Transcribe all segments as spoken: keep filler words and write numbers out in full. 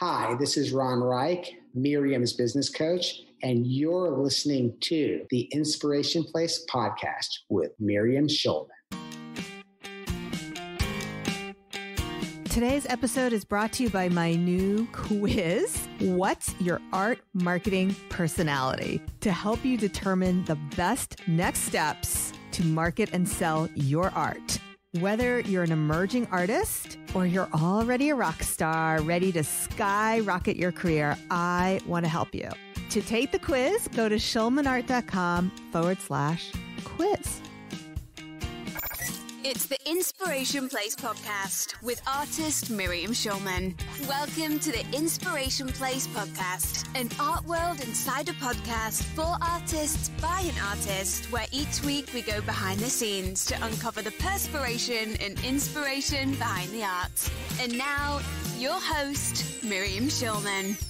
Hi, this is Ron Reich, Miriam's business coach, and you're listening to the Inspiration Place podcast with Miriam Schulman. Today's episode is brought to you by my new quiz, What's Your Art Marketing Personality? To help you determine the best next steps to market and sell your art. Whether you're an emerging artist or you're already a rock star ready to skyrocket your career, I want to help you. To take the quiz, go to Schulman Art dot com forward slash quiz. It's the Inspiration Place podcast with artist Miriam Schulman. Welcome to the Inspiration Place podcast, an art world insider podcast for artists by an artist, where each week we go behind the scenes to uncover the perspiration and inspiration behind the art. And now, your host, Miriam Schulman.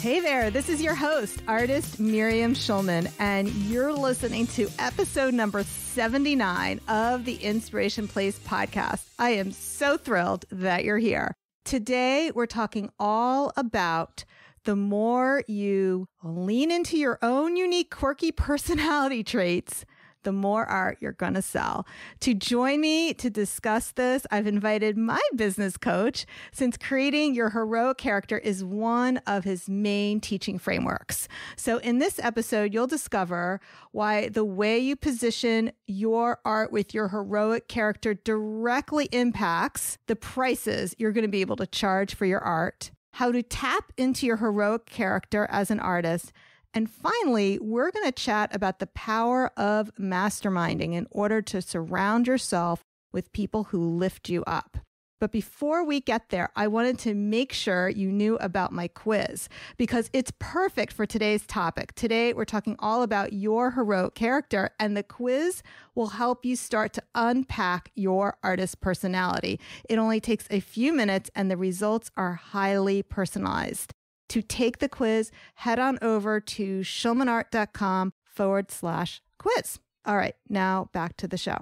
Hey there, this is your host, artist Miriam Schulman, and you're listening to episode number seventy-nine of the Inspiration Place podcast. I am so thrilled that you're here. Today, we're talking all about the more you lean into your own unique, quirky personality traits, the more art you're going to sell. To join me to discuss this, I've invited my business coach, since creating your heroic character is one of his main teaching frameworks. So in this episode, you'll discover why the way you position your art with your heroic character directly impacts the prices you're going to be able to charge for your art, how to tap into your heroic character as an artist, and finally, we're going to chat about the power of masterminding in order to surround yourself with people who lift you up. But before we get there, I wanted to make sure you knew about my quiz because it's perfect for today's topic. Today, we're talking all about your heroic character, and the quiz will help you start to unpack your artist personality. It only takes a few minutes, and the results are highly personalized. To take the quiz, head on over to Schulman Art dot com forward slash quiz. All right, now back to the show.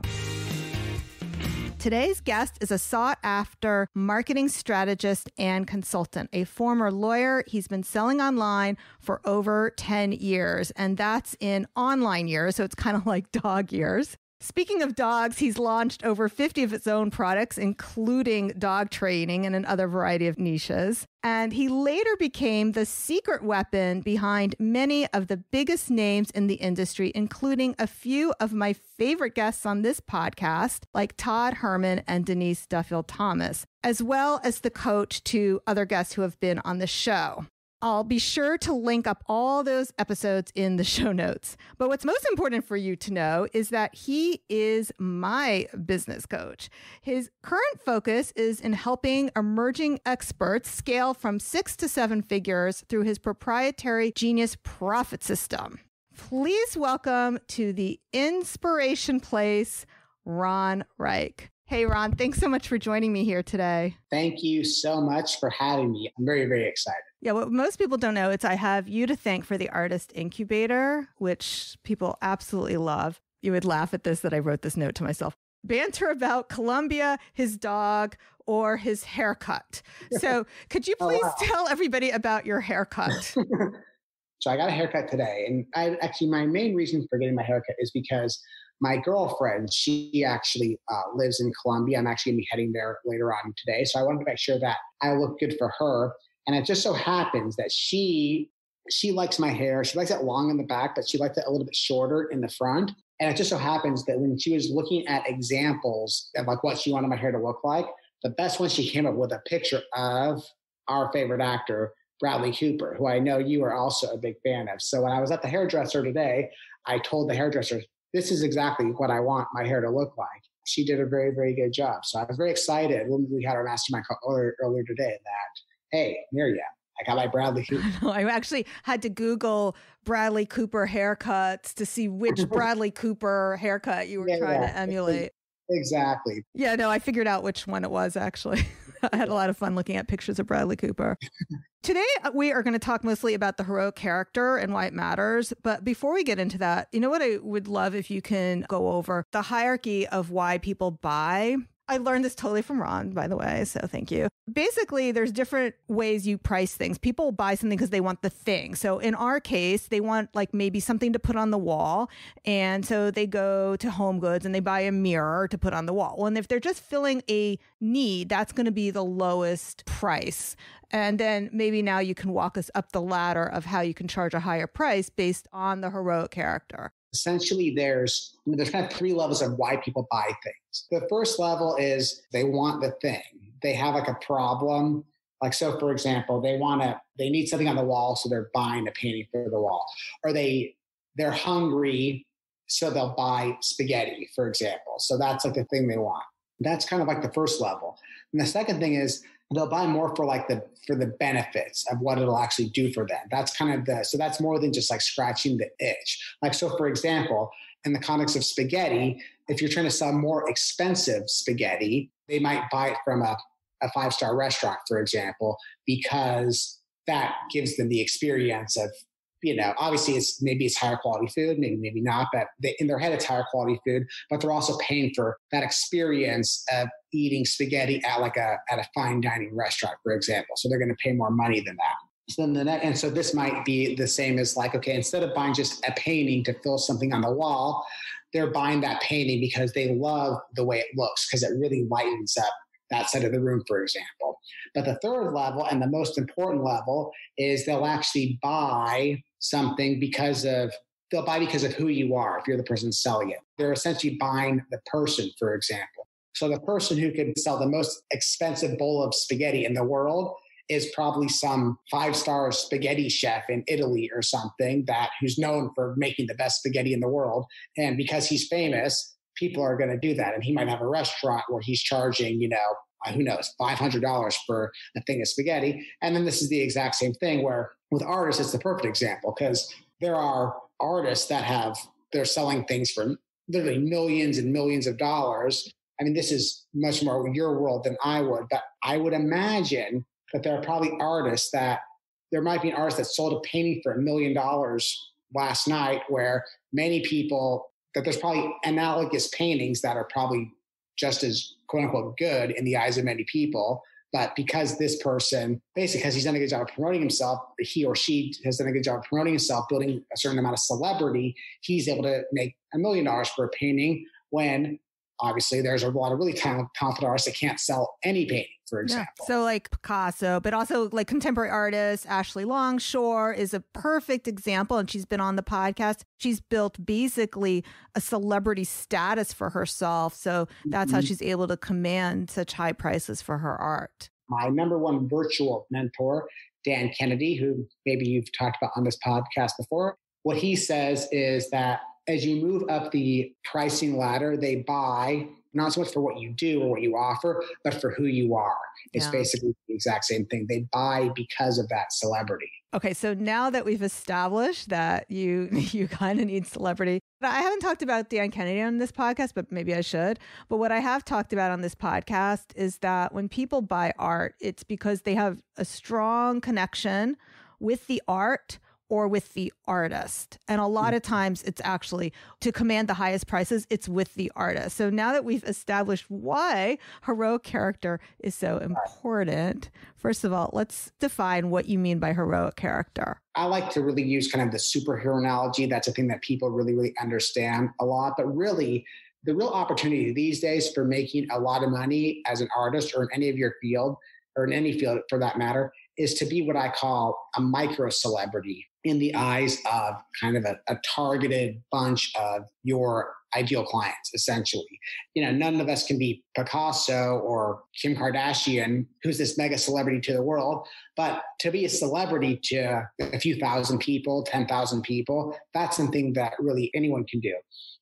Today's guest is a sought-after marketing strategist and consultant, a former lawyer. He's been selling online for over ten years, and that's in online years, so it's kind of like dog years. Speaking of dogs, he's launched over fifty of his own products, including dog training and another variety of niches. And he later became the secret weapon behind many of the biggest names in the industry, including a few of my favorite guests on this podcast, like Todd Herman and Denise Duffield-Thomas, as well as the coach to other guests who have been on the show. I'll be sure to link up all those episodes in the show notes. But what's most important for you to know is that he is my business coach. His current focus is in helping emerging experts scale from six to seven figures through his proprietary Genius Profit System. Please welcome to the Inspiration Place, Ron Reich. Hey, Ron, thanks so much for joining me here today. Thank you so much for having me. I'm very, very excited. Yeah, what most people don't know is I have you to thank for the Artist Incubator, which people absolutely love. You would laugh at this that I wrote this note to myself. Banter about Colombia, his dog, or his haircut. So could you please oh, wow. tell everybody about your haircut? So I got a haircut today. And I actually, my main reason for getting my haircut is because my girlfriend, she actually uh, lives in Colombia. I'm actually going to be heading there later on today. So I wanted to make sure that I look good for her. And it just so happens that she she likes my hair. She likes it long in the back, but she likes it a little bit shorter in the front. And it just so happens that when she was looking at examples of like what she wanted my hair to look like, the best one she came up with a picture of our favorite actor, Bradley Cooper, who I know you are also a big fan of. So when I was at the hairdresser today, I told the hairdresser, this is exactly what I want my hair to look like. She did a very, very good job. So I was very excited when we had our mastermind call earlier, earlier today that, hey, Miriam, I got my Bradley Cooper. No, I actually had to Google Bradley Cooper haircuts to see which Bradley Cooper haircut you were yeah, trying yeah. to emulate. Exactly. Yeah, no, I figured out which one it was, actually. I had a lot of fun looking at pictures of Bradley Cooper. Today, we are going to talk mostly about the heroic character and why it matters. But before we get into that, you know what I would love if you can go over? The hierarchy of why people buy I learned this totally from Ron, by the way, so thank you. Basically, there's different ways you price things. People buy something because they want the thing. So in our case, they want like maybe something to put on the wall. And so they go to HomeGoods and they buy a mirror to put on the wall. And if they're just filling a need, that's going to be the lowest price. And then maybe now you can walk us up the ladder of how you can charge a higher price based on the heroic character. Essentially, there's I mean, there's kind of three levels of why people buy things. The first level is they want the thing. They have like a problem. Like, so for example, they want to, they need something on the wall, so they're buying a painting for the wall. Or they, they're hungry, so they'll buy spaghetti, for example. So that's like the thing they want. That's kind of like the first level. And the second thing is they'll buy more for like the, for the benefits of what it'll actually do for them. That's kind of the, so that's more than just like scratching the itch. Like, so for example, in the context of spaghetti, if you're trying to sell more expensive spaghetti, they might buy it from a, a five-star restaurant, for example, because that gives them the experience of, you know, obviously it's, maybe it's higher quality food, maybe, maybe not, but they, in their head it's higher quality food, but they're also paying for that experience of eating spaghetti at like a, at a fine dining restaurant, for example. So they're going to pay more money than that. So then the next, and so this might be the same as like, okay, instead of buying just a painting to fill something on the wall, they're buying that painting because they love the way it looks, because it really lightens up that side of the room, for example. But the third level and the most important level is they'll actually buy something because of, they'll buy because of who you are, if you're the person selling it. They're essentially buying the person, for example. So the person who can sell the most expensive bowl of spaghetti in the world is probably some five-star spaghetti chef in Italy or something, that who's known for making the best spaghetti in the world. And because he's famous, people are going to do that. And he might have a restaurant where he's charging, you know, who knows, five hundred dollars for a thing of spaghetti. And then this is the exact same thing where with artists, it's the perfect example, because there are artists that have, they're selling things for literally millions and millions of dollars. I mean, this is much more your world than I would, but I would imagine that there are probably artists that, there might be an artist that sold a painting for a million dollars last night, where many people, that there's probably analogous paintings that are probably just as quote unquote good in the eyes of many people. But because this person, basically because he's done a good job of promoting himself, he or she has done a good job of promoting himself, building a certain amount of celebrity, he's able to make a million dollars for a painting, when obviously there's a lot of really talented artists that can't sell any painting, for example. Yeah. So like Picasso, but also like contemporary artist Ashley Longshore is a perfect example. And she's been on the podcast. She's built basically a celebrity status for herself. So that's mm-hmm. how she's able to command such high prices for her art. My number one virtual mentor, Dan Kennedy, who maybe you've talked about on this podcast before, what he says is that as you move up the pricing ladder, they buy not so much for what you do or what you offer, but for who you are. It's yeah. basically the exact same thing. They buy because of that celebrity. Okay, so now that we've established that you you kind of need celebrity, I haven't talked about Dan Kennedy on this podcast, but maybe I should. But what I have talked about on this podcast is that when people buy art, it's because they have a strong connection with the art or with the artist. And a lot of times it's actually to command the highest prices, it's with the artist. So now that we've established why heroic character is so important, first of all, let's define what you mean by heroic character. I like to really use kind of the superhero analogy. That's a thing that people really, really understand a lot. But really, the real opportunity these days for making a lot of money as an artist or in any of your field, or in any field for that matter, is to be what I call a micro celebrity in the eyes of kind of a, a targeted bunch of your ideal clients, essentially. You know, none of us can be Picasso or Kim Kardashian, who's this mega celebrity to the world, but to be a celebrity to a few thousand people, ten thousand people, that's something that really anyone can do.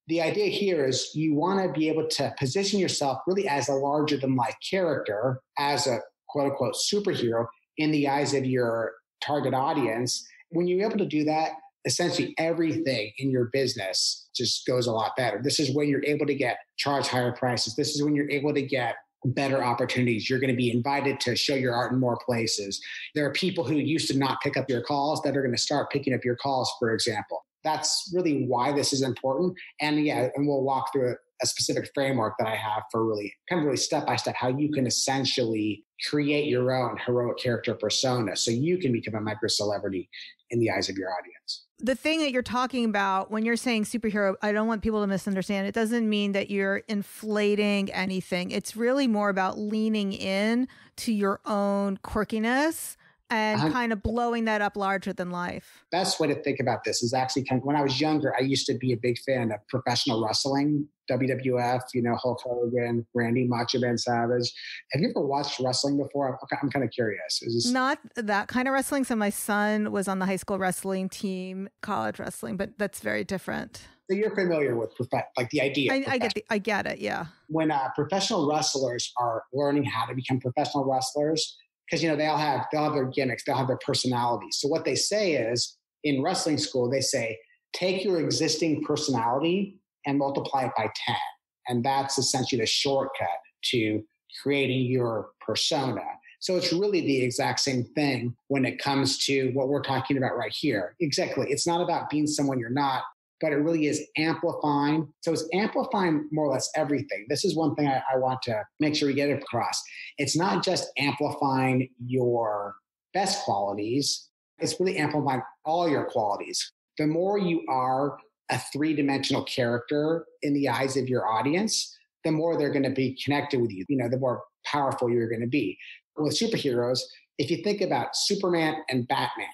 The idea here is you want to be able to position yourself really as a larger than life character, as a quote unquote superhero in the eyes of your target audience. When you're able to do that, essentially everything in your business just goes a lot better. This is when you're able to get charge higher prices. This is when you're able to get better opportunities. You're going to be invited to show your art in more places. There are people who used to not pick up your calls that are going to start picking up your calls, for example. That's really why this is important. And yeah, and we'll walk through a specific framework that I have for really kind of really step by step how you can essentially create your own heroic character persona so you can become a micro celebrity in the eyes of your audience. The thing that you're talking about when you're saying superhero, I don't want people to misunderstand. It doesn't mean that you're inflating anything. It's really more about leaning in to your own quirkiness and um, kind of blowing that up larger than life. Best way to think about this is actually kind of, when I was younger, I used to be a big fan of professional wrestling, W W F, you know, Hulk Hogan, Randy Macho Man Savage. Have you ever watched wrestling before? I'm, I'm kind of curious. Is this- Not that kind of wrestling. So my son was on the high school wrestling team, college wrestling, but that's very different. So you're familiar with prof- like the idea. I, I get the, I get it. Yeah. When uh, professional wrestlers are learning how to become professional wrestlers, because, you know, they all have, they'll have their gimmicks, they'll have their personalities. So what they say is, in wrestling school, they say, take your existing personality and multiply it by ten. And that's essentially the shortcut to creating your persona. So it's really the exact same thing when it comes to what we're talking about right here. Exactly. It's not about being someone you're not, but it really is amplifying. So it's amplifying more or less everything. This is one thing I, I want to make sure we get it across. It's not just amplifying your best qualities. It's really amplifying all your qualities. The more you are a three-dimensional character in the eyes of your audience, the more they're going to be connected with you. You know, the more powerful you're going to be. With superheroes, if you think about Superman and Batman,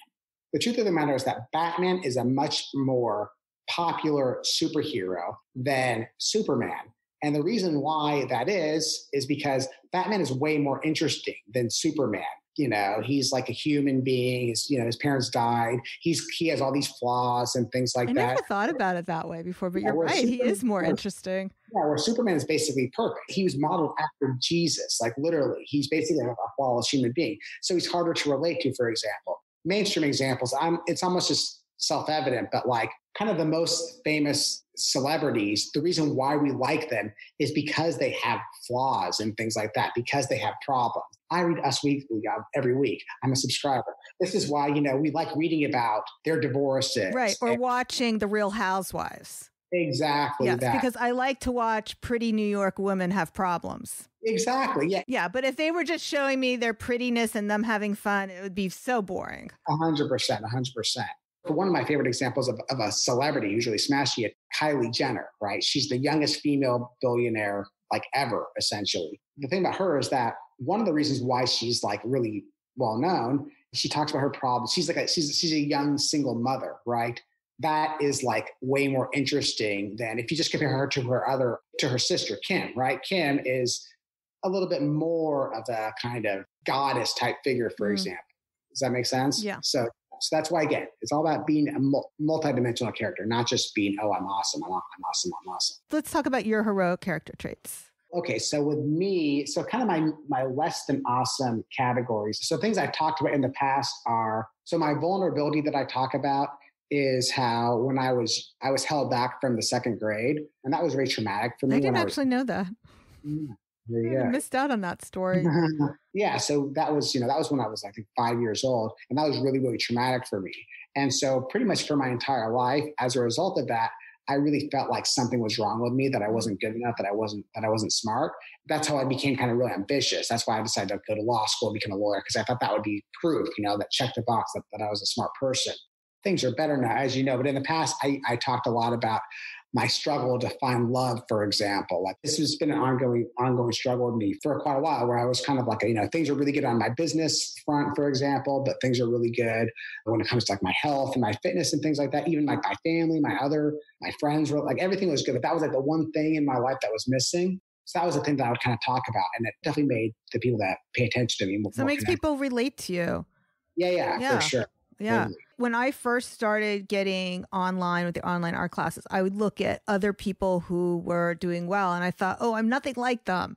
the truth of the matter is that Batman is a much more popular superhero than Superman. And the reason why that is, is because Batman is way more interesting than Superman. You know, he's like a human being. His, you know, his parents died. He's, he has all these flaws and things like I that. I never thought about it that way before, but yeah, you're right. Superman, he is more interesting. Yeah, where Superman is basically perfect. He was modeled after Jesus, like literally. He's basically a flawless human being. So he's harder to relate to, for example. Mainstream examples, I'm, it's almost just self-evident, but like kind of the most famous celebrities, the reason why we like them is because they have flaws and things like that, because they have problems. I read Us Weekly every week. I'm a subscriber. This is why, you know, we like reading about their divorces. Right. Or and- watching The Real Housewives. Exactly. Yes, that. Because I like to watch pretty New York women have problems. Exactly. Yeah. Yeah. But if they were just showing me their prettiness and them having fun, it would be so boring. A hundred percent. A hundred percent. One of my favorite examples of, of a celebrity who's really smashy is Kylie Jenner, right? She's the youngest female billionaire like ever, essentially. The thing about her is that one of the reasons why she's like really well known, she talks about her problems. She's like a, she's she's a young single mother, right? That is like way more interesting than if you just compare her to her other to her sister Kim, right? Kim is a little bit more of a kind of goddess type figure, for mm. example. Does that make sense? Yeah. So. So that's why, again, it's all about being a multidimensional character, not just being, oh, I'm awesome, I'm awesome, I'm awesome. Let's talk about your heroic character traits. Okay, so with me, so kind of my my less than awesome categories. So things I've talked about in the past are, so my vulnerability that I talk about is how when I was, I was held back from the second grade, and that was very traumatic for me. I didn't actually I was, know that. Yeah. Yeah. I missed out on that story. Yeah. So that was, you know, that was when I was, I think, five years old. And that was really, really traumatic for me. And so pretty much for my entire life, as a result of that, I really felt like something was wrong with me, that I wasn't good enough, that I wasn't, that I wasn't smart. That's how I became kind of really ambitious. That's why I decided to go to law school and become a lawyer, because I thought that would be proof, you know, that checked the box that, that I was a smart person. Things are better now, as you know. But in the past, I, I talked a lot about my struggle to find love, for example. Like this has been an ongoing, ongoing struggle with me for quite a while, where I was kind of like, you know, things are really good on my business front, for example, but things are really good when it comes to like my health and my fitness and things like that. Even like my family, my other, my friends were like, everything was good, but that was like the one thing in my life that was missing. So that was the thing that I would kind of talk about. And it definitely made the people that pay attention to me more. So it makes connected. People relate to you. Yeah, yeah, yeah. For sure. Yeah. Totally. When I first started getting online with the online art classes, I would look at other people who were doing well and I thought, oh, I'm nothing like them.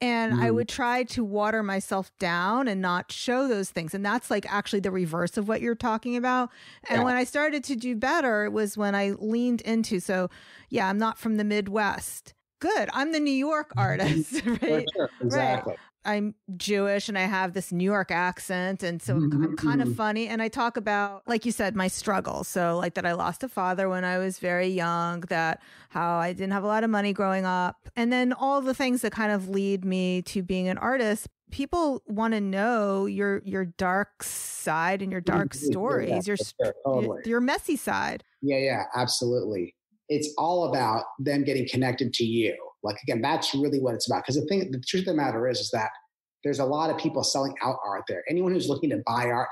And mm. I would try to water myself down and not show those things. And that's like actually the reverse of what you're talking about. And yeah. when I started to do better was when I leaned into, so yeah, I'm not from the Midwest. Good. I'm the New York artist, right? For sure. Exactly. Right. I'm Jewish and I have this New York accent. And so mm-hmm. I'm kind of funny. And I talk about, like you said, my struggles. So like that I lost a father when I was very young, that how I didn't have a lot of money growing up. And then all the things that kind of lead me to being an artist. People want to know your your dark side and your dark mm-hmm. stories, yeah, your, sure. totally. your your messy side. Yeah, yeah, absolutely. It's all about them getting connected to you. Like, again, that's really what it's about. Because the thing, the truth of the matter is, is that there's a lot of people selling out art there. Anyone who's looking to buy art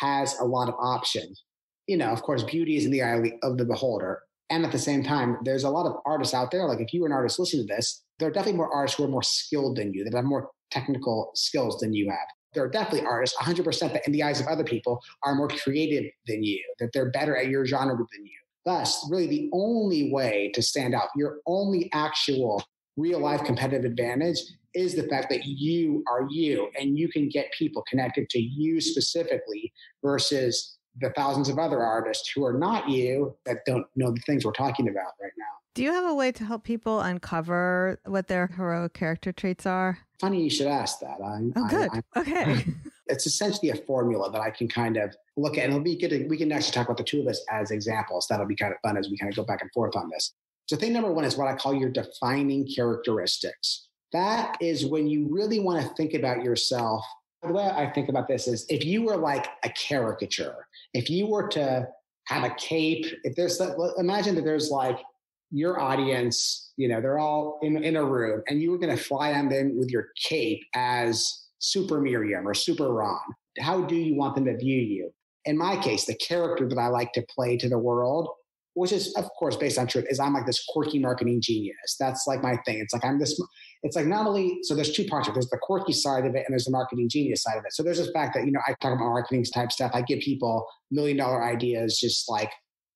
has a lot of options. You know, of course, beauty is in the eye of the beholder. And at the same time, there's a lot of artists out there. Like, if you were an artist listening to this, there are definitely more artists who are more skilled than you, that have more technical skills than you have. There are definitely artists, one hundred percent, that in the eyes of other people are more creative than you, that they're better at your genre than you. Thus, really the only way to stand out, your only actual real-life competitive advantage is the fact that you are you and you can get people connected to you specifically versus the thousands of other artists who are not you that don't know the things we're talking about right now. Do you have a way to help people uncover what their heroic character traits are? Funny you should ask that. I'm, oh, good. I'm, I'm, okay. It's essentially a formula that I can kind of look at. And it'll be good to, we can actually talk about the two of us as examples. That'll be kind of fun as we kind of go back and forth on this. So thing number one is what I call your defining characteristics. That is when you really want to think about yourself. The way I think about this is if you were like a caricature, if you were to have a cape, if there's, imagine that there's like your audience, you know, they're all in, in a room and you were going to fly on them with your cape as Super Miriam or Super Ron. How do you want them to view you? In my case, the character that I like to play to the world, which is, of course, based on truth, is I'm like this quirky marketing genius. That's like my thing. It's like I'm this, it's like not only, so there's two parts of it. There's the quirky side of it and there's the marketing genius side of it. So there's this fact that, you know, I talk about marketing type stuff. I give people million dollar ideas just like,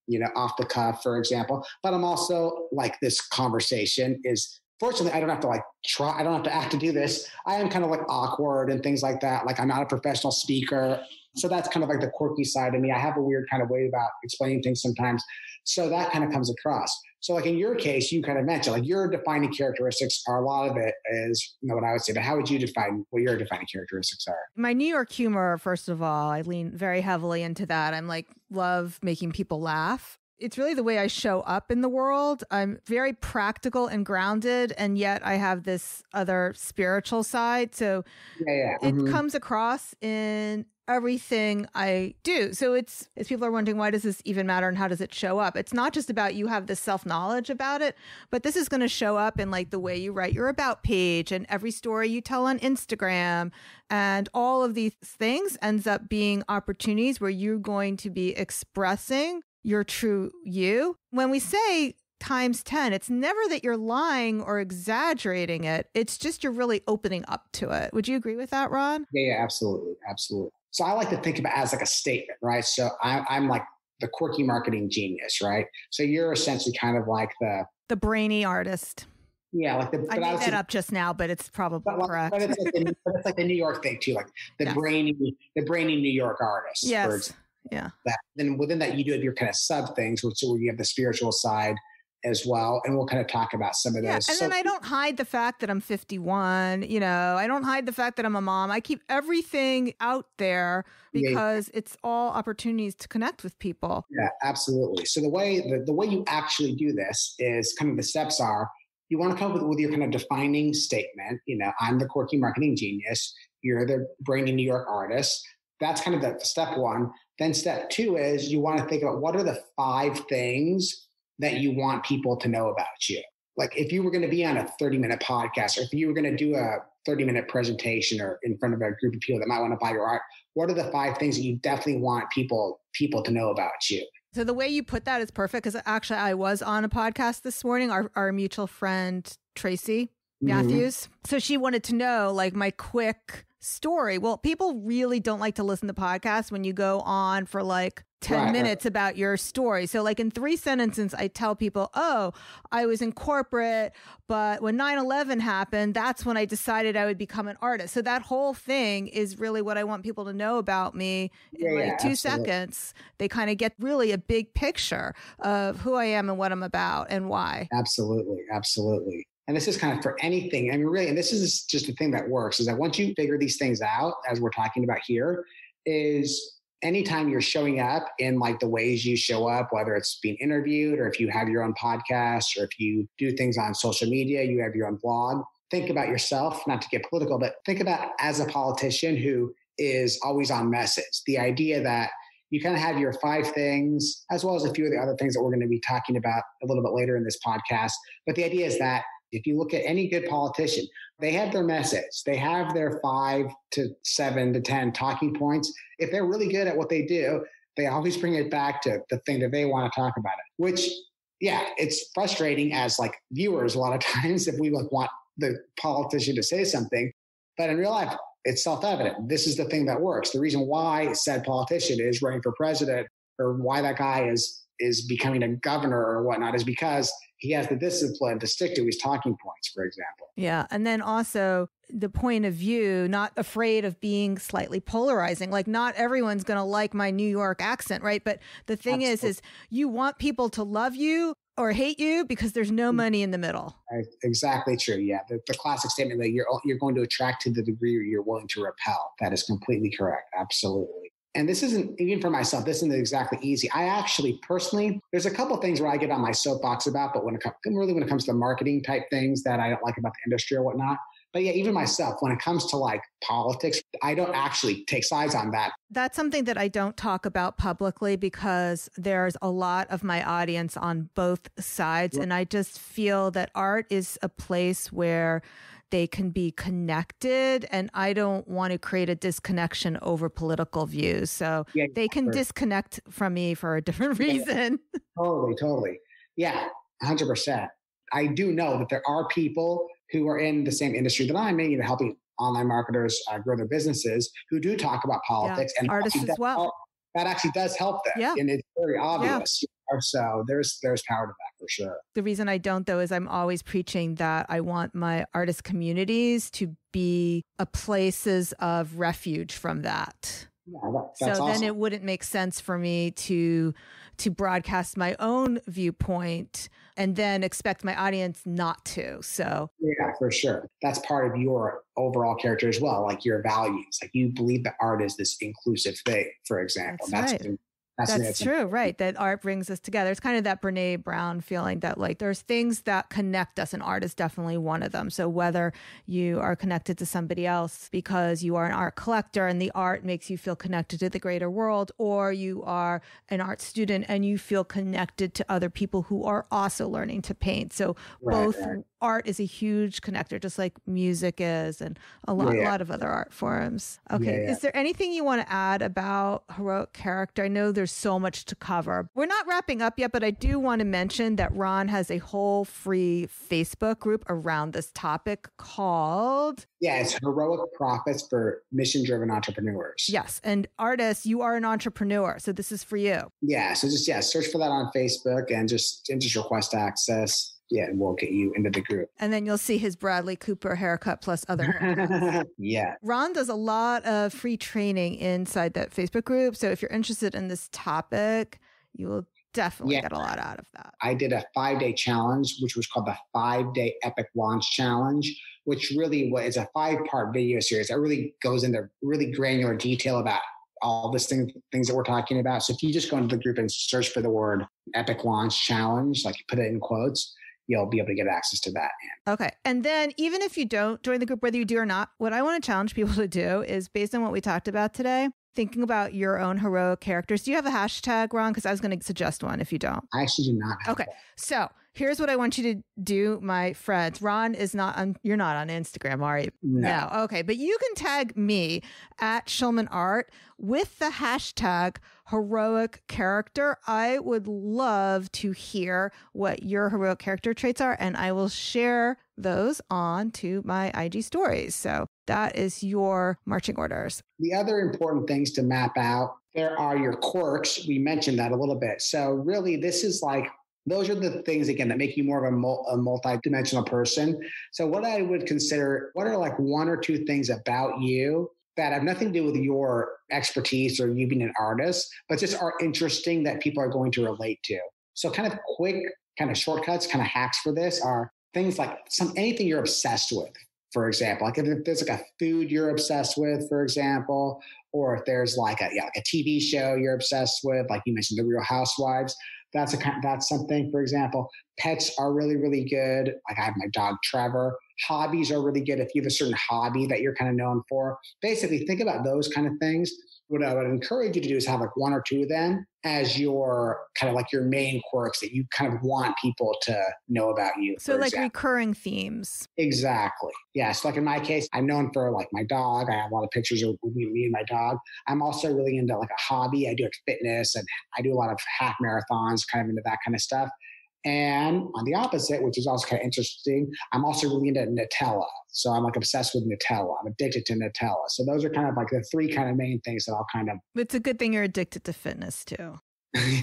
you know, off the cuff, for example. But I'm also like this conversation is, fortunately, I don't have to like try. I don't have to act to do this. I am kind of like awkward and things like that. Like I'm not a professional speaker. So that's kind of like the quirky side of me. I have a weird kind of way about explaining things sometimes. So that kind of comes across. So like in your case, you kind of mentioned like your defining characteristics are a lot of it is, you know, what I would say, but how would you define what your defining characteristics are? My New York humor, first of all, I lean very heavily into that. I'm like, love making people laugh. It's really the way I show up in the world. I'm very practical and grounded, and yet I have this other spiritual side. So yeah, yeah. it mm-hmm. comes across in everything I do. So it's, it's people are wondering, why does this even matter and how does it show up? It's not just about you have this self-knowledge about it, but this is going to show up in like the way you write your about page and every story you tell on Instagram. And all of these things ends up being opportunities where you're going to be expressing your true you. When we say times ten, it's never that you're lying or exaggerating it. It's just you're really opening up to it. Would you agree with that, Ron? Yeah, yeah, absolutely. Absolutely. So I like to think of it as like a statement, right? So I, I'm like the quirky marketing genius, right? So you're essentially kind of like the... The brainy artist. Yeah. like the. But I made I was, that up just now, but it's probably but like, correct. But it's, like the, but it's like the New York thing too, like the yeah. brainy the brainy New York artist. Yes. Yeah. That. Then within that, you do have your kind of sub things, which where you have the spiritual side as well. And we'll kind of talk about some of yeah, those. And so, then I don't hide the fact that I'm fifty-one. You know, I don't hide the fact that I'm a mom. I keep everything out there because yeah, yeah. it's all opportunities to connect with people. Yeah, absolutely. So the way the, the way you actually do this is kind of the steps are you want to come up with, with your kind of defining statement. You know, I'm the quirky marketing genius. You're the brainy New York artist. That's kind of the step one. Then step two is you want to think about what are the five things that you want people to know about you. Like if you were going to be on a thirty minute podcast, or if you were going to do a thirty minute presentation or in front of a group of people that might want to buy your art, what are the five things that you definitely want people, people to know about you? So the way you put that is perfect. Cause actually I was on a podcast this morning, our, our mutual friend, Tracy Matthews. Mm-hmm. So she wanted to know like my quick story. Well, people really don't like to listen to podcasts when you go on for like ten right, minutes right. about your story. So like in three sentences, I tell people, oh, I was in corporate, but when nine eleven happened, that's when I decided I would become an artist. So that whole thing is really what I want people to know about me in yeah, like yeah, two absolutely. seconds. They kind of get really a big picture of who I am and what I'm about and why. Absolutely. Absolutely. And this is kind of for anything. I mean, really, and this is just the thing that works, is that once you figure these things out, as we're talking about here, is anytime you're showing up in like the ways you show up, whether it's being interviewed or if you have your own podcast or if you do things on social media, you have your own blog, think about yourself, not to get political, but think about as a politician who is always on message. The idea that you kind of have your five things, as well as a few of the other things that we're going to be talking about a little bit later in this podcast. But the idea is that if you look at any good politician, they have their message. They have their five to seven to ten talking points. If they're really good at what they do, they always bring it back to the thing that they want to talk about it, which, yeah, it's frustrating as like viewers a lot of times if we like want the politician to say something. But in real life, it's self-evident. This is the thing that works. The reason why said politician is running for president or why that guy is is becoming a governor or whatnot is because he has the discipline to stick to his talking points, for example. Yeah. And then also the point of view, not afraid of being slightly polarizing. Like not everyone's going to like my New York accent, right? But the thing Absolutely. is, is you want people to love you or hate you because there's no money in the middle. Exactly true. Yeah. The, the classic statement that you're, you're going to attract to the degree you're willing to repel. That is completely correct. Absolutely. And this isn't, even for myself, this isn't exactly easy. I actually personally, there's a couple of things where I get on my soapbox about, but when it comes, really when it comes to the marketing type things that I don't like about the industry or whatnot. But yeah, even myself, when it comes to like politics, I don't actually take sides on that. That's something that I don't talk about publicly because there's a lot of my audience on both sides. Yep. And I just feel that art is a place where they can be connected. And I don't want to create a disconnection over political views. So yeah, they can sure. disconnect from me for a different reason. Yeah. Totally, totally. Yeah, one hundred percent. I do know that there are people who are in the same industry that I'm in, you know, helping online marketers uh, grow their businesses, who do talk about politics yeah. and artists as well. Help, that actually does help them, yeah. and it's very obvious. Yeah. So there's there's power to that for sure. The reason I don't though is I'm always preaching that I want my artist communities to be a places of refuge from that. Yeah, that that's so awesome. Then it wouldn't make sense for me to to broadcast my own viewpoint and then expect my audience not to. So yeah, for sure. That's part of your overall character as well, like your values. Like you believe that art is this inclusive thing, for example. That's, that's right. That's, that's true, right? That art brings us together. It's kind of that Brene Brown feeling that like there's things that connect us, and art is definitely one of them. So whether you are connected to somebody else because you are an art collector and the art makes you feel connected to the greater world, or you are an art student and you feel connected to other people who are also learning to paint. So right, both right. art is a huge connector, just like music is, and a lot, yeah. lot of other art forms. Okay. Yeah, yeah. Is there anything you want to add about heroic character? I know there's so much to cover. We're not wrapping up yet, but I do want to mention that Ron has a whole free Facebook group around this topic called... Yeah, it's Heroic Profits for Mission-Driven Entrepreneurs. Yes. And artists, you are an entrepreneur, so this is for you. Yeah. So just, yeah, search for that on Facebook and just, and just request access. Yeah, and we'll get you into the group. And then you'll see his Bradley Cooper haircut plus other. Yeah. Ron does a lot of free training inside that Facebook group. So if you're interested in this topic, you will definitely yeah. get a lot out of that. I did a five-day challenge, which was called the five-day Epic Launch Challenge, which really was a five-part video series that really goes into really granular detail about all these thing, things that we're talking about. So if you just go into the group and search for the word Epic Launch Challenge, like you put it in quotes, you'll be able to get access to that. Okay. And then even if you don't join the group, whether you do or not, what I want to challenge people to do is, based on what we talked about today, thinking about your own heroic characters. Do you have a hashtag, Ron? Because I was going to suggest one if you don't. I actually do not. Okay. That. So here's what I want you to do, my friends. Ron is not on, you're not on Instagram, are you? No. no. Okay. But you can tag me at Schulman Art with the hashtag heroic character. I would love to hear what your heroic character traits are, and I will share those on to my I G stories. So that is your marching orders. The other important things to map out, there are your quirks. We mentioned that a little bit. So really, this is like, those are the things, again, that make you more of a, mul- a multi-dimensional person. So what I would consider, what are like one or two things about you that have nothing to do with your expertise or you being an artist, but just are interesting that people are going to relate to. So kind of quick, kind of shortcuts, kind of hacks for this are things like some anything you're obsessed with, for example. Like if there's like a food you're obsessed with, for example, or if there's like a, yeah, like a T V show you're obsessed with, like you mentioned The Real Housewives, that's a that's something, for example. Pets are really, really good. Like I have my dog, Trevor. Hobbies are really good if you have a certain hobby that you're kind of known for. Basically, think about those kind of things. What I would encourage you to do is have like one or two of them as your kind of like your main quirks that you kind of want people to know about you. So like example. recurring themes. Exactly. Yeah. So like in my case, I'm known for like my dog. I have a lot of pictures of me and my dog. I'm also really into like a hobby. I do like fitness and I do a lot of half marathons, kind of into that kind of stuff. And on the opposite, which is also kind of interesting, I'm also really into Nutella. So I'm like obsessed with Nutella. I'm addicted to Nutella. So those are kind of like the three kind of main things that I'll kind of... It's a good thing you're addicted to fitness too.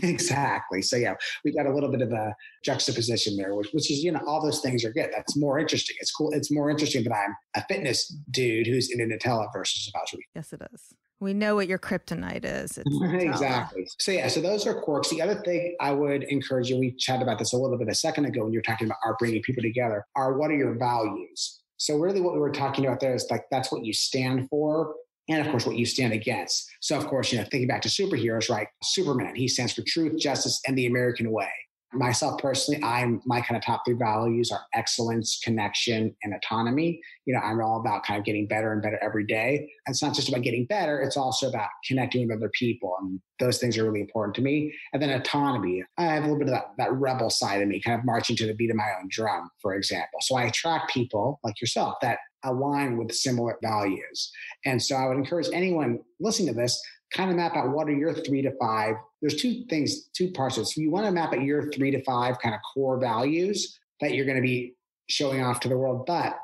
Exactly. So yeah, we got a little bit of a juxtaposition there, which, which is, you know, all those things are good. That's more interesting. It's cool. It's more interesting that I'm a fitness dude who's into Nutella versus about to eat. Yes, it is. We know what your kryptonite is. Exactly. So yeah, so those are quirks. The other thing I would encourage you, we chatted about this a little bit a second ago when you were talking about art bringing people together, are what are your values? So really what we were talking about there is like, that's what you stand for. And of course, what you stand against. So of course, you know, thinking back to superheroes, right? Superman, he stands for truth, justice, and the American way. Myself personally, I'm my kind of top three values are excellence, connection, and autonomy. You know, I'm all about kind of getting better and better every day. And it's not just about getting better. It's also about connecting with other people. And those things are really important to me. And then autonomy. I have a little bit of that, that rebel side of me, kind of marching to the beat of my own drum, for example. So I attract people like yourself that align with similar values. And so I would encourage anyone listening to this, kind of map out what are your three to five. There's two things, two parts of it. So you want to map out your three to five kind of core values that you're going to be showing off to the world, but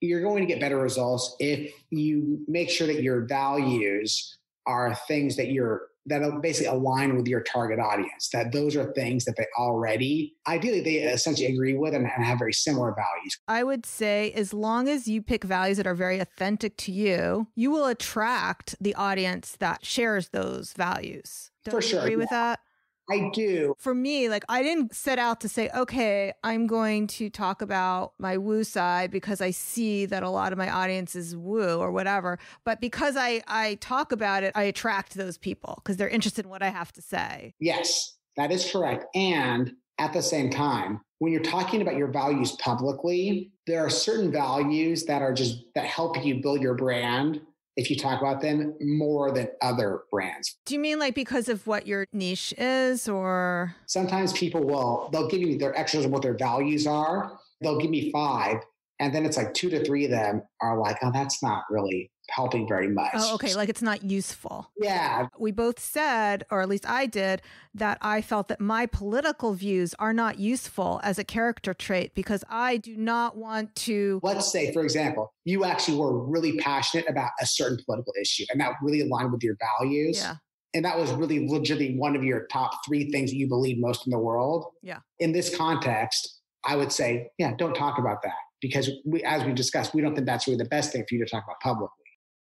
you're going to get better results if you make sure that your values are things that you're that basically align with your target audience, that those are things that they already, ideally, they essentially agree with and have very similar values. I would say as long as you pick values that are very authentic to you, you will attract the audience that shares those values. Don't For you sure. agree with yeah. that? I do. For me, like I didn't set out to say, okay, I'm going to talk about my woo side because I see that a lot of my audience is woo or whatever. But because I, I talk about it, I attract those people because they're interested in what I have to say. Yes, that is correct. And at the same time, when you're talking about your values publicly, there are certain values that are just that help you build your brand if you talk about them more than other brands. Do you mean like because of what your niche is or? Sometimes people will, they'll give me their extras of what their values are. They'll give me five. And then it's like two to three of them are like, oh, that's not really helping very much. Oh, okay. Like it's not useful. Yeah. We both said, or at least I did, that I felt that my political views are not useful as a character trait because I do not want to... Let's say, for example, you actually were really passionate about a certain political issue and that really aligned with your values. Yeah. And that was really legitimately one of your top three things that you believe most in the world. Yeah. In this context, I would say, yeah, don't talk about that because we, as we discussed, we don't think that's really the best thing for you to talk about publicly.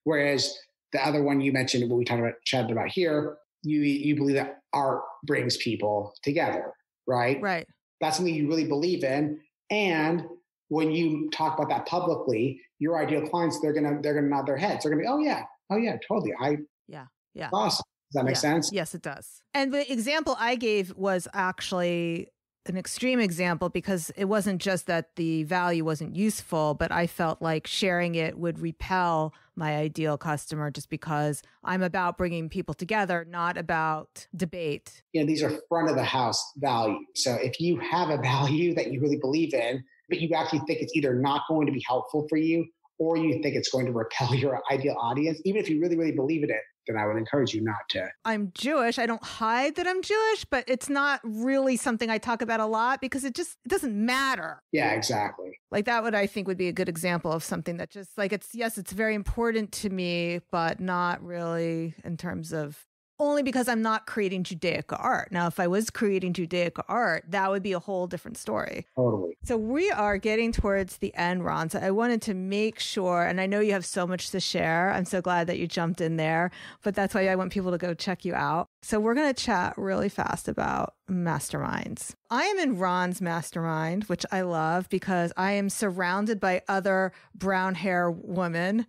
Whereas the other one you mentioned, what we talked about, chatted about here, you you believe that art brings people together, right? Right. That's something you really believe in, and when you talk about that publicly, your ideal clients they're gonna they're gonna nod their heads. They're gonna be, oh yeah, oh yeah, totally. I yeah yeah awesome. Does that make yeah. sense? Yes, it does. And the example I gave was actually an extreme example because it wasn't just that the value wasn't useful, but I felt like sharing it would repel my ideal customer just because I'm about bringing people together, not about debate. You know, these are front of the house values. So if you have a value that you really believe in, but you actually think it's either not going to be helpful for you or you think it's going to repel your ideal audience, even if you really, really believe in it, then I would encourage you not to. I'm Jewish. I don't hide that I'm Jewish, but it's not really something I talk about a lot because it just it doesn't matter. Yeah, exactly. Like that would, I think, would be a good example of something that just like it's, yes, it's very important to me, but not really in terms of only because I'm not creating Judaica art. Now, if I was creating Judaica art, that would be a whole different story. Totally. So we are getting towards the end, Ron. So I wanted to make sure, and I know you have so much to share. I'm so glad that you jumped in there, but that's why I want people to go check you out. So we're going to chat really fast about masterminds. I am in Ron's mastermind, which I love because I am surrounded by other brown hair women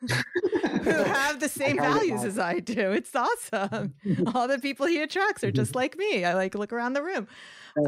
who have the same values as I do. It's awesome. All the people he attracts are just like me. I like look around the room.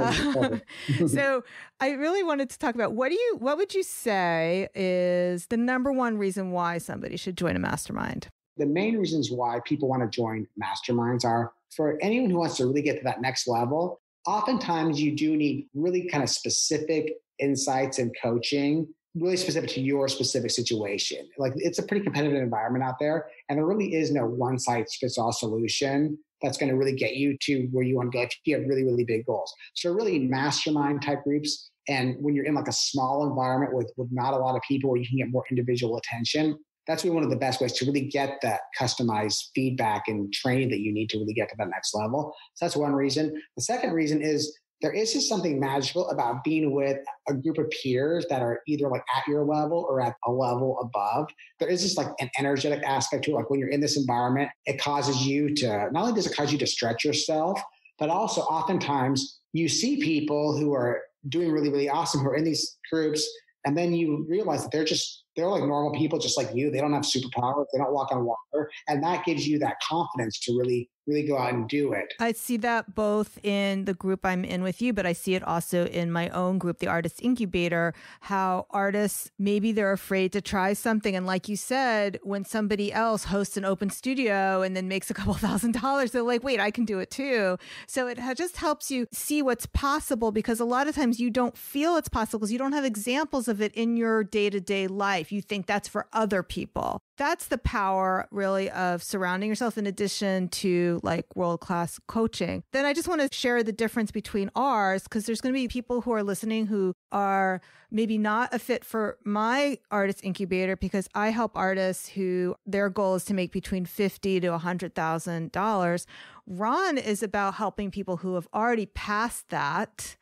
Um, so I really wanted to talk about what do you, what would you say is the number one reason why somebody should join a mastermind? The main reasons why people want to join masterminds are for anyone who wants to really get to that next level. Oftentimes you do need really kind of specific insights and coaching, really specific to your specific situation. Like, it's a pretty competitive environment out there. And there really is no one size fits all solution that's going to really get you to where you want to go if you have really, really big goals. So really mastermind type groups. And when you're in like a small environment with, with not a lot of people where you can get more individual attention, that's really one of the best ways to really get that customized feedback and training that you need to really get to that next level. So that's one reason. The second reason is there is just something magical about being with a group of peers that are either like at your level or at a level above. There is just like an energetic aspect to it. Like when you're in this environment, it causes you to, not only does it cause you to stretch yourself, but also oftentimes you see people who are doing really, really awesome, who are in these groups. And then you realize that they're just, they're like normal people just like you. They don't have superpowers. They don't walk on water. And that gives you that confidence to really, really go out and do it. I see that both in the group I'm in with you, but I see it also in my own group, the Artist Incubator, how artists, maybe they're afraid to try something. And like you said, when somebody else hosts an open studio and then makes a couple thousand dollars, they're like, wait, I can do it too. So it just helps you see what's possible, because a lot of times you don't feel it's possible because you don't have examples of it in your day-to-day life. You think that's for other people. That's the power really of surrounding yourself in addition to like world-class coaching. Then I just want to share the difference between ours, because there's going to be people who are listening who are maybe not a fit for my Artist Incubator, because I help artists who their goal is to make between fifty thousand dollars to one hundred thousand dollars. Ron is about helping people who have already passed that.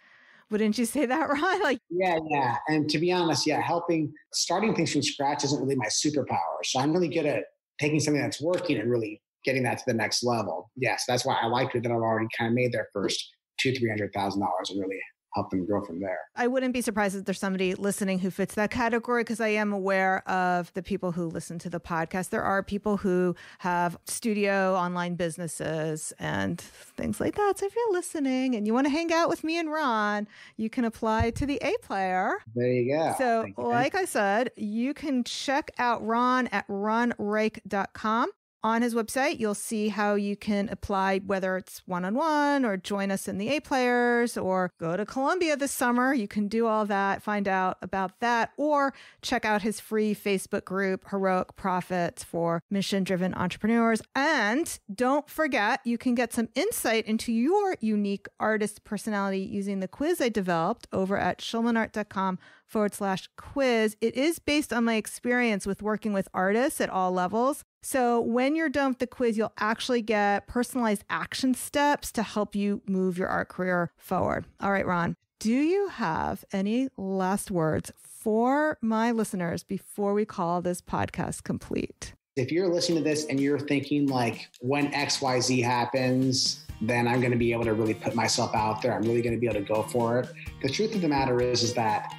Wouldn't you say that, Ron? Like, yeah, yeah. And to be honest, yeah, helping, starting things from scratch isn't really my superpower. So I'm really good at taking something that's working and really getting that to the next level. Yes, that's why I like it that I've already kind of made their first two, three hundred thousand dollars and really help them grow from there. I wouldn't be surprised if there's somebody listening who fits that category, because I am aware of the people who listen to the podcast. There are people who have studio online businesses and things like that. So if you're listening and you want to hang out with me and Ron, you can apply to the A Player. There you go. So Thank like you. I said, you can check out Ron at Ron Rake dot com. On his website, you'll see how you can apply, whether it's one-on-one or join us in the A Players or go to Colombia this summer. You can do all that, find out about that, or check out his free Facebook group, Heroic Profits, for mission-driven entrepreneurs. And don't forget, you can get some insight into your unique artist personality using the quiz I developed over at Schulman Art dot com. forward slash quiz. It is based on my experience with working with artists at all levels. So when you're done with the quiz, you'll actually get personalized action steps to help you move your art career forward. All right, Ron, do you have any last words for my listeners before we call this podcast complete? If you're listening to this and you're thinking like, when X Y Z happens, then I'm going to be able to really put myself out there. I'm really going to be able to go for it. The truth of the matter is, is that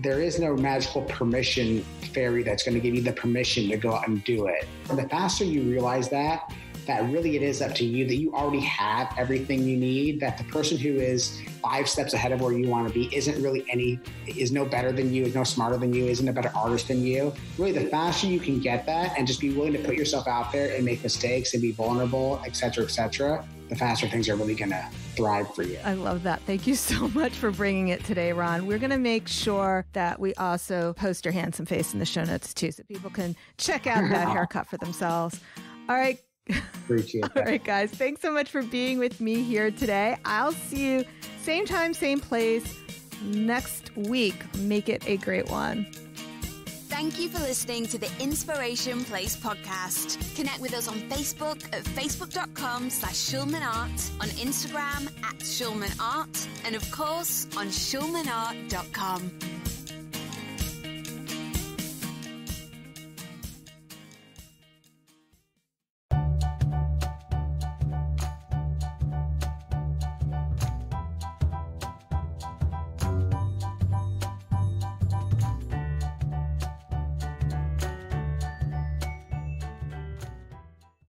there is no magical permission fairy that's going to give you the permission to go out and do it. And the faster you realize that, that really it is up to you, that you already have everything you need, that the person who is five steps ahead of where you want to be isn't really any, is no better than you, is no smarter than you, isn't a better artist than you. Really, the faster you can get that and just be willing to put yourself out there and make mistakes and be vulnerable, et cetera, et cetera, the faster things are really going to thrive for you. I love that. Thank you so much for bringing it today, Ron. We're going to make sure that we also post your handsome face in the show notes too, so people can check out that haircut for themselves. All right. Appreciate that. All right, guys. Thanks so much for being with me here today. I'll see you same time, same place next week. Make it a great one. Thank you for listening to the Inspiration Place podcast. Connect with us on Facebook at facebook.com slash SchulmanArt, on Instagram at SchulmanArt, and of course on Schulman Art dot com.